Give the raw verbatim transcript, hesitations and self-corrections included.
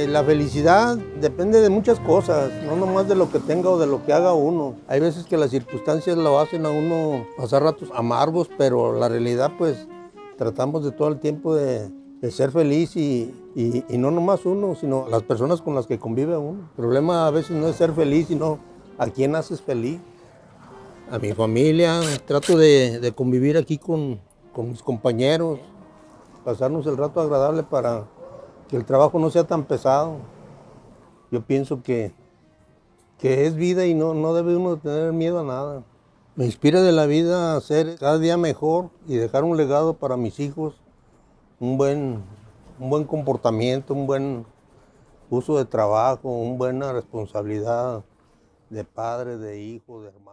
Eh, la felicidad depende de muchas cosas, no nomás de lo que tenga o de lo que haga uno. Hay veces que las circunstancias lo hacen a uno pasar ratos amargos, pero la realidad pues tratamos de todo el tiempo de, de ser feliz y, y, y no nomás uno, sino las personas con las que convive uno. El problema a veces no es ser feliz, sino a quién haces feliz. A mi familia, trato de, de convivir aquí con, con mis compañeros, pasarnos el rato agradable para que el trabajo no sea tan pesado. Yo pienso que, que es vida y no, no debe uno tener miedo a nada. Me inspira de la vida a ser cada día mejor y dejar un legado para mis hijos, un buen, un buen comportamiento, un buen uso de trabajo, una buena responsabilidad de padre, de hijo, de hermano.